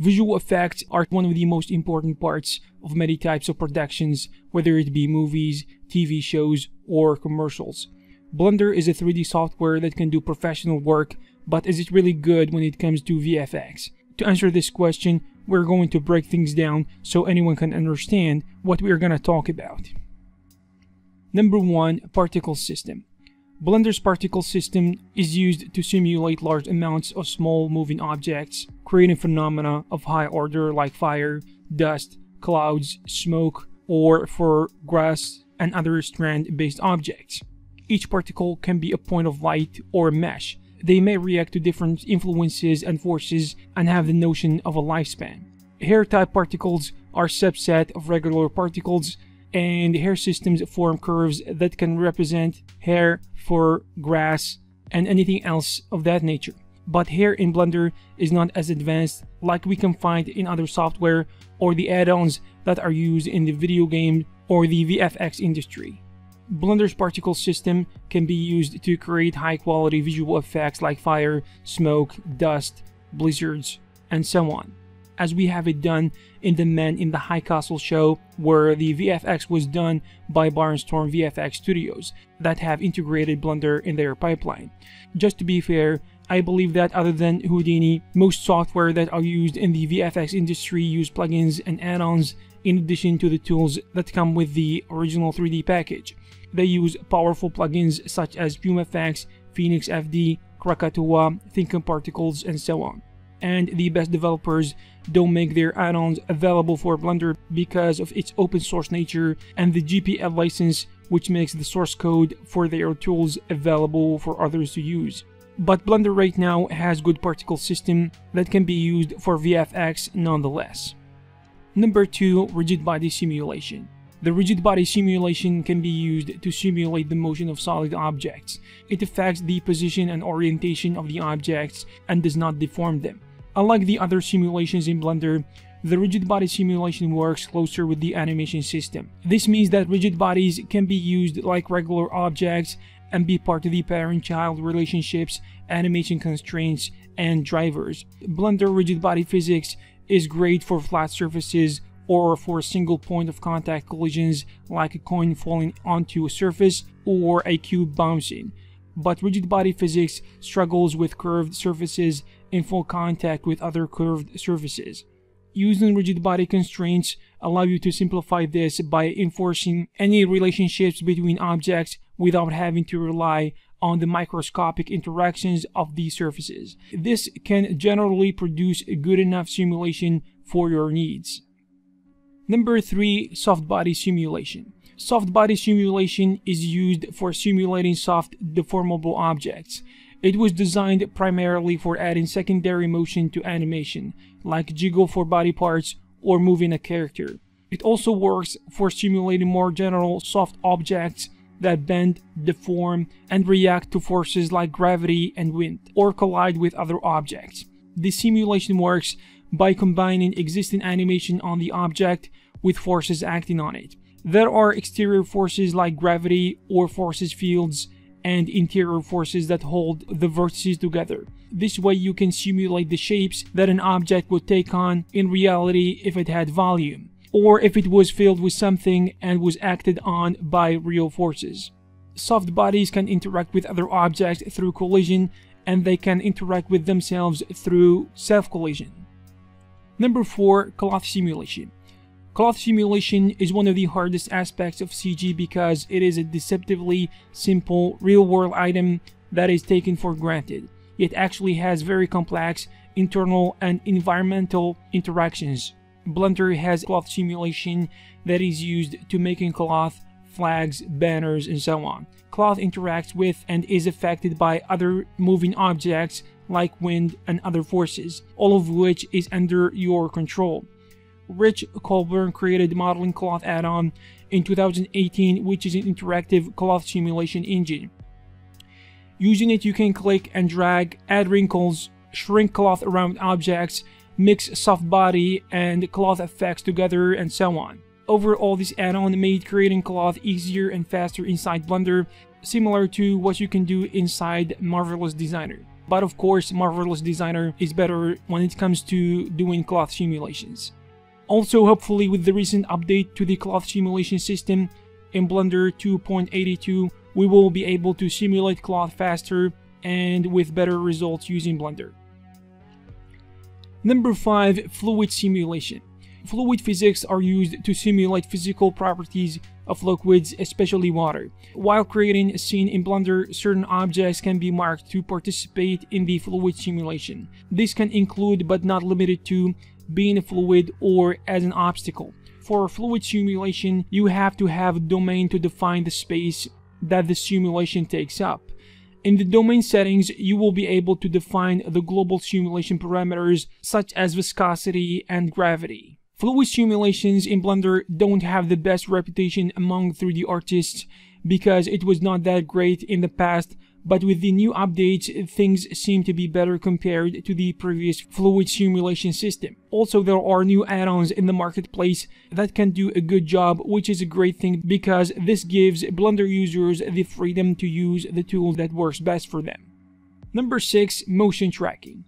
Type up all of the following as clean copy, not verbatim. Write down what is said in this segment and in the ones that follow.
Visual effects are one of the most important parts of many types of productions, whether it be movies, TV shows, or commercials. Blender is a 3D software that can do professional work, but is it really good when it comes to VFX? To answer this question, we're going to break things down so anyone can understand what we're going to talk about. Number 1. Particle system. Blender's particle system is used to simulate large amounts of small moving objects, creating phenomena of high order like fire, dust, clouds, smoke, or for grass and other strand-based objects. Each particle can be a point of light or mesh. They may react to different influences and forces and have the notion of a lifespan. Hair-type particles are a subset of regular particles, and hair systems form curves that can represent hair, fur, grass, and anything else of that nature. But hair in Blender is not as advanced like we can find in other software or the add-ons that are used in the video game or the VFX industry. Blender's particle system can be used to create high-quality visual effects like fire, smoke, dust, blizzards, and so on, as we have it done in the Man in the High Castle show, where the VFX was done by Barnstorm VFX Studios that have integrated Blender in their pipeline. Just to be fair, I believe that other than Houdini, most software that are used in the VFX industry use plugins and add-ons in addition to the tools that come with the original 3D package. They use powerful plugins such as FumeFX, Phoenix FD, Krakatoa, Thinkum Particles, and so on. And the best developers don't make their add-ons available for Blender because of its open source nature and the GPL license, which makes the source code for their tools available for others to use. But Blender right now has good particle system that can be used for VFX nonetheless. Number 2. Rigid body simulation. The rigid body simulation can be used to simulate the motion of solid objects. It affects the position and orientation of the objects and does not deform them. Unlike the other simulations in Blender, the rigid body simulation works closer with the animation system. This means that rigid bodies can be used like regular objects and be part of the parent-child relationships, animation constraints, and drivers. Blender rigid body physics is great for flat surfaces or for a single point of contact collisions like a coin falling onto a surface or a cube bouncing. But rigid body physics struggles with curved surfaces in full contact with other curved surfaces. Using rigid body constraints allow you to simplify this by enforcing any relationships between objects without having to rely on the microscopic interactions of these surfaces. This can generally produce a good enough simulation for your needs. Number 3. Soft body simulation. Soft body simulation is used for simulating soft, deformable objects. It was designed primarily for adding secondary motion to animation, like jiggle for body parts or moving a character. It also works for simulating more general soft objects that bend, deform, and react to forces like gravity and wind, or collide with other objects. The simulation works by combining existing animation on the object with forces acting on it. There are exterior forces like gravity or forces fields, and interior forces that hold the vertices together. This way you can simulate the shapes that an object would take on in reality if it had volume, or if it was filled with something and was acted on by real forces. Soft bodies can interact with other objects through collision, and they can interact with themselves through self-collision. Number 4. Cloth simulation. Cloth simulation is one of the hardest aspects of CG because it is a deceptively simple real-world item that is taken for granted, yet actually has very complex internal and environmental interactions. Blender has cloth simulation that is used to making cloth, flags, banners, and so on. Cloth interacts with and is affected by other moving objects like wind and other forces, all of which is under your control. Rich Colburn created Modeling Cloth add-on in 2018, which is an interactive cloth simulation engine. Using it, you can click and drag, add wrinkles, shrink cloth around objects, mix soft body and cloth effects together, and so on. Overall, this add-on made creating cloth easier and faster inside Blender, similar to what you can do inside Marvelous Designer. but of course Marvelous Designer is better when it comes to doing cloth simulations. Also, hopefully with the recent update to the cloth simulation system in Blender 2.82, we will be able to simulate cloth faster and with better results using Blender. Number 5. Fluid simulation. Fluid physics are used to simulate physical properties of liquids, especially water. While creating a scene in Blender, certain objects can be marked to participate in the fluid simulation. This can include, but not limited to, being a fluid or as an obstacle. For fluid simulation, you have to have a domain to define the space that the simulation takes up. In the domain settings, you will be able to define the global simulation parameters such as viscosity and gravity. Fluid simulations in Blender don't have the best reputation among 3D artists because it was not that great in the past, but with the new updates, things seem to be better compared to the previous fluid simulation system. Also, there are new add-ons in the marketplace that can do a good job, which is a great thing because this gives Blender users the freedom to use the tool that works best for them. Number 6. Motion tracking.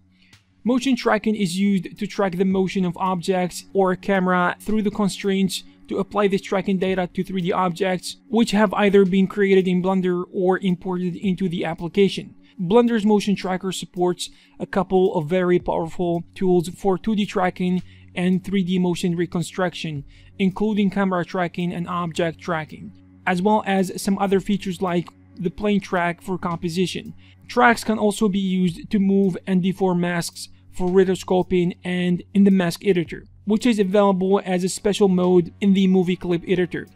Motion tracking is used to track the motion of objects or a camera through the constraints to apply this tracking data to 3D objects, which have either been created in Blender or imported into the application. Blender's motion tracker supports a couple of very powerful tools for 2D tracking and 3D motion reconstruction, including camera tracking and object tracking, as well as some other features like the plane track for composition. Tracks can also be used to move and deform masks for rotoscoping and in the mask editor, which is available as a special mode in the movie clip editor.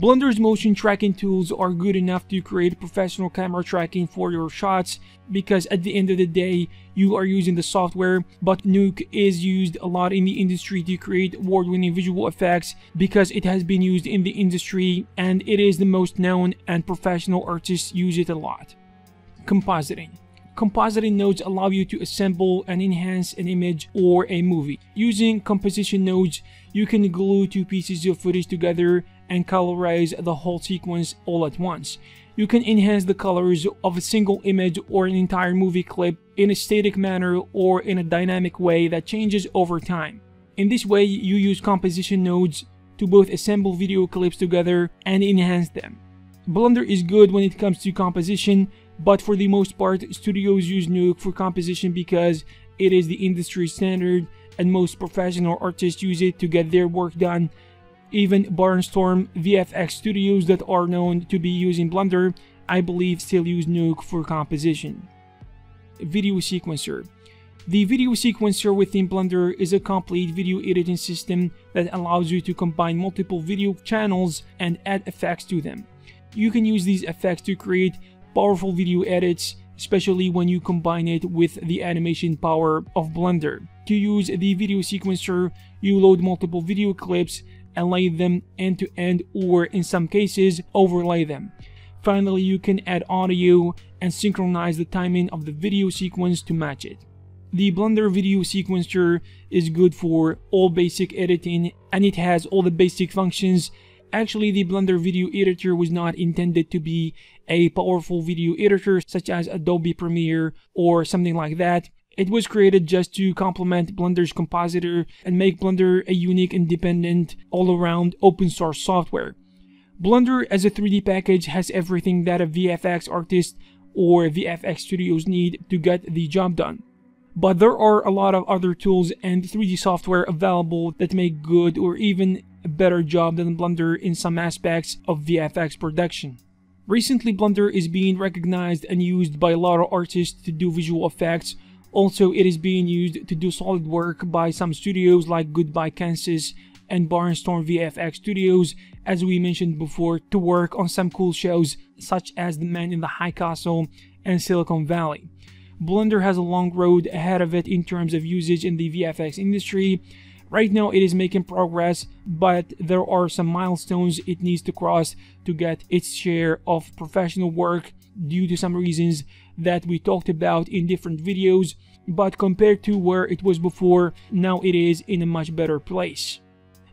Blender's motion tracking tools are good enough to create professional camera tracking for your shots because at the end of the day, you are using the software, but Nuke is used a lot in the industry to create award-winning visual effects because it has been used in the industry and it is the most known and professional artists use it a lot. Compositing. Compositing nodes allow you to assemble and enhance an image or a movie. Using composition nodes, you can glue two pieces of footage together and colorize the whole sequence all at once. You can enhance the colors of a single image or an entire movie clip in a static manner or in a dynamic way that changes over time. In this way, you use composition nodes to both assemble video clips together and enhance them. Blender is good when it comes to composition, but for the most part, studios use Nuke for composition because it is the industry standard and most professional artists use it to get their work done. Even Barnstorm VFX Studios that are known to be using Blender, I believe, still use Nuke for composition. Video sequencer. The video sequencer within Blender is a complete video editing system that allows you to combine multiple video channels and add effects to them. You can use these effects to create powerful video edits, especially when you combine it with the animation power of Blender. To use the video sequencer, you load multiple video clips and lay them end to end, or in some cases, overlay them. Finally, you can add audio and synchronize the timing of the video sequence to match it. The Blender video sequencer is good for all basic editing and it has all the basic functions. Actually, the Blender video editor was not intended to be a powerful video editor such as Adobe Premiere or something like that. It was created just to complement Blender's compositor and make Blender a unique, independent, all-around open source software. Blender as a 3D package has everything that a VFX artist or VFX studios need to get the job done. But there are a lot of other tools and 3D software available that make good or even a better job than Blender in some aspects of VFX production. Recently, Blender is being recognized and used by a lot of artists to do visual effects. Also, it is being used to do solid work by some studios like Goodbye Kansas and Barnstorm VFX Studios, as we mentioned before, to work on some cool shows such as The Man in the High Castle and Silicon Valley. Blender has a long road ahead of it in terms of usage in the VFX industry. Right now it is making progress, but there are some milestones it needs to cross to get its share of professional work due to some reasons that we talked about in different videos, but compared to where it was before, now it is in a much better place.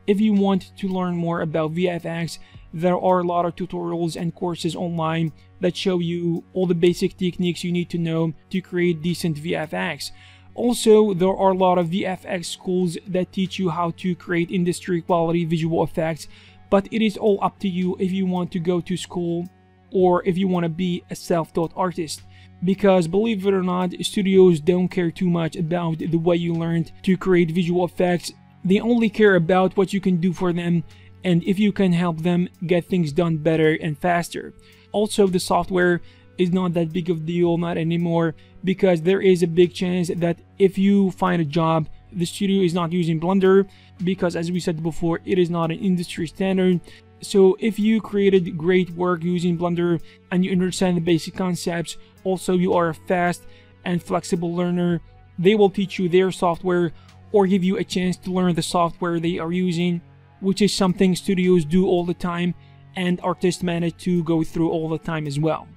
If you want to learn more about VFX, there are a lot of tutorials and courses online that show you all the basic techniques you need to know to create decent VFX. Also, there are a lot of VFX schools that teach you how to create industry quality visual effects, but it is all up to you if you want to go to school or if you want to be a self-taught artist. Because believe it or not, studios don't care too much about the way you learned to create visual effects. They only care about what you can do for them and if you can help them get things done better and faster. Also, the software is not that big of a deal, not anymore, because there is a big chance that if you find a job, the studio is not using Blender, because as we said before, it is not an industry standard. So if you created great work using Blender and you understand the basic concepts, also you are a fast and flexible learner, they will teach you their software or give you a chance to learn the software they are using, which is something studios do all the time and artists manage to go through all the time as well.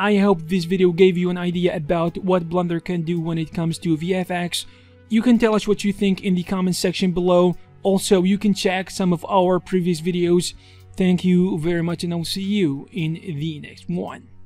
I hope this video gave you an idea about what Blender can do when it comes to VFX. You can tell us what you think in the comment section below. Also, you can check some of our previous videos. Thank you very much and I'll see you in the next one.